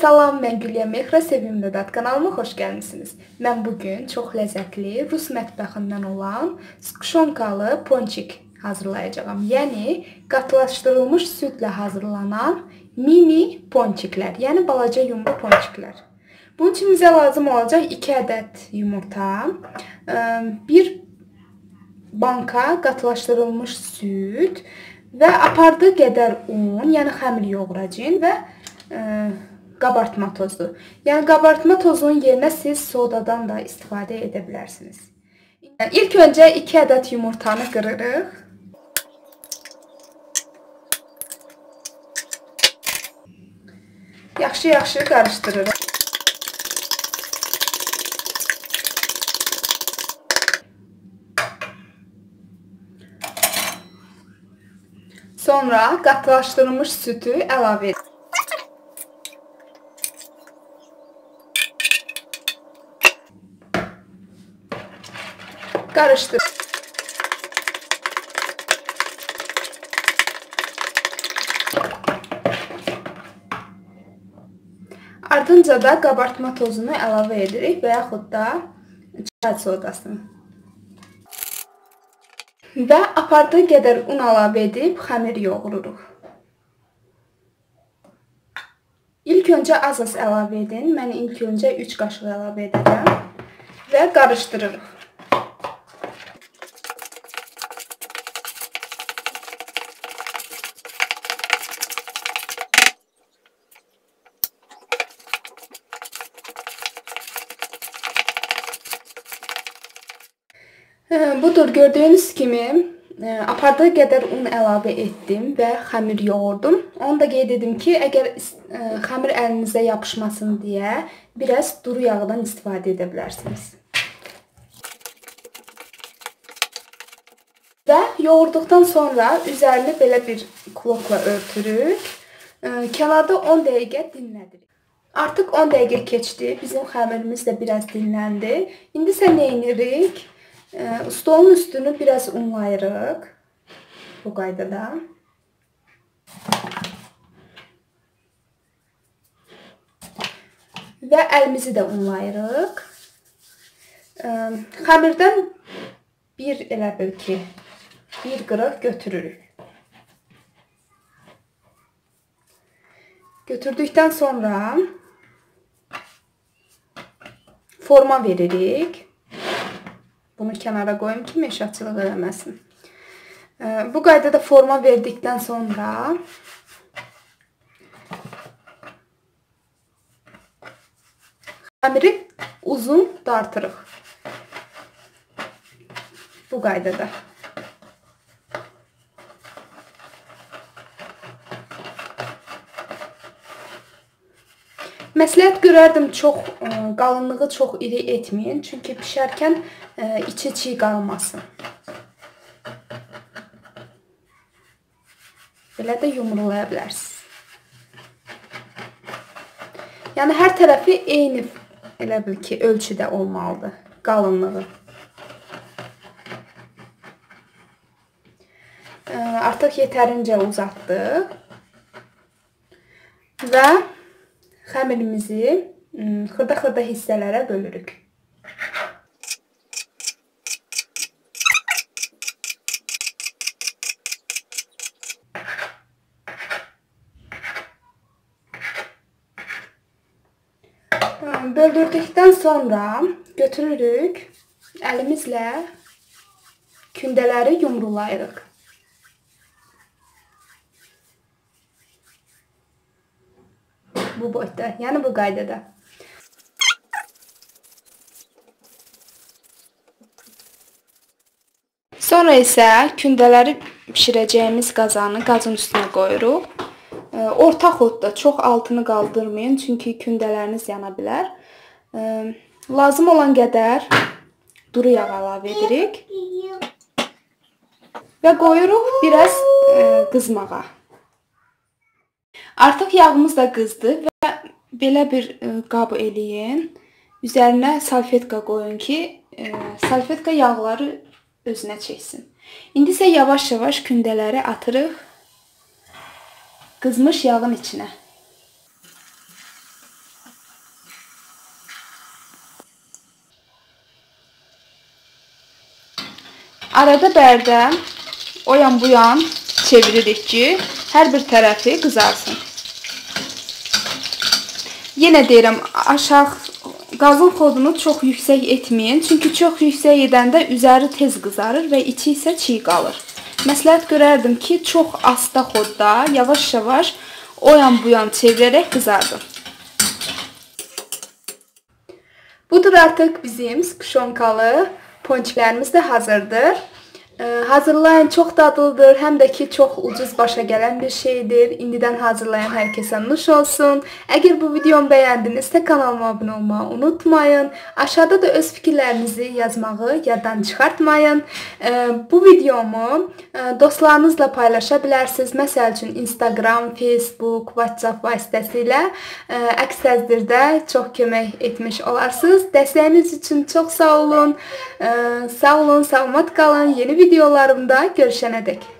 Salam, mən Gülya və Sevimli dad kanalıma xoş gəlmisiniz. Mən bugün çox ləzzətli rus mətbəxindən olan skuşonkalı ponçik hazırlayacağam. Yəni qatlaşdırılmış südlə hazırlanan mini ponçiklər, yəni balaca yumru ponçiklər. Bunun üçün bizə lazım olacaq 2 ədəd yumurta, 1 banka qatlaşdırılmış süd və apardığı qədər un, yəni xəmir yoğuracağıq və qabartma tozu. Yəni qabartma tozunun yerinə siz sodadan da istifadə edə bilərsiniz. Yəni, ilk öncə 2 ədəd yumurtanı qırırıq. Yaxşı-yaxşı qarışdırırıq. Sonra qatlaşdırılmış südü əlavə edirik. Karıştır. Ardınca da qabartma tozunu əlavə edirik və yaxud da çay sodasını. Və apardığı qədər un əlavə edib xəmir yoğururuq. İlk öncə az-az əlavə edin. Mən ilk öncə 3 qaşıq əlavə edəcəm və qarışdırırıq. Budur, gördüyünüz kimi apardığı qədər un əlavə etdim və xəmir yoğurdum. Onu da qeyd edim ki, əgər xəmir əlinizə yapışmasın deyə biraz duru yağdan istifadə edə bilərsiniz. Və yoğurduqdan sonra üzərini belə bir klokla örtürük. Kənarda 10 dəqiqə dinlədirik. Artıq 10 dəqiqə keçdi. Bizim xəmirimiz də biraz dinləndi. İndi isə nə edirik? Stolun üstünü biraz unlayırıq. Bu qaydada. Və əlimizi də unlayırıq. Xəmirdən bir qırıq götürürük. Götürdükdən sonra forma veririk. Bunu kənara qoyum ki, meşatçılıq eləməsin. Bu qaydada forma verdikdən sonra xəmiri uzun dartırıq. Bu qaydada. Məsləhət görərdim, qalınlığı çox iri etməyin, çünki pişərkən içi çiğ qalmasın. Belə də yumrulaya bilərsiniz. Yəni, hər tərəfi eyni, elə bil ki, ölçüdə olmalıdır qalınlığı. Artıq yetərincə uzatdıq. Və xəmirimizi xırda-xırda hissələrə bölürük. Böldürdükdən sonra götürürük, əlimizlə kündələri yumrulayırıq. Bu boyda, yəni bu qaydada. Sonra isə kündələri pişirəcəyimiz qazın üstünə qoyuruq. Orta xodda çox altını qaldırmayın, çünki kündələriniz yana bilər. Lazım olan qədər duru yağ əlavə edirik və qoyuruq biraz qızmağa. Artıq yağımız da qızdı və belə bir qabı eləyin. Üzərinə salfetka qoyun ki, salfetka yağları özünə çəksin. İndi isə yavaş-yavaş kündələri atırıq qızmış yağın içinə. Arada bərdə o yan bu yan çeviririk ki, hər bir tərəfi qızarsın. Yenə deyirəm, qazın xodunu çox yüksək etməyin. Çünki çox yüksək edəndə üzəri tez qızarır və içi isə çiğ qalır. Məsləhət görərdim ki, çox asta xodda, yavaş-yavaş o yan bu yan çevirərək qızardım. Budur artıq bizim skuşonkalı ponçiklərimiz də hazırdır. Hazırlayın, çox dadlıdır, həm də ki çox ucuz başa gələn bir şeydir. İndidən hazırlayan hər kəsə nuş olsun. Əgər bu videomu bəyəndinizsə kanalıma abunə olmağı unutmayın. Aşağıda da öz fikirlərinizi yazmağı yaddan çıxartmayın. Bu videomu dostlarınızla paylaşa bilərsiniz. Məsəl üçün Instagram, Facebook, WhatsApp vasitəsilə əks təqdirdə çox kömək etmiş olarsınız. Dəstəyiniz üçün çox sağ olun. Sağ olun, salamat qalın. Yeni videolarımda görüşənədək.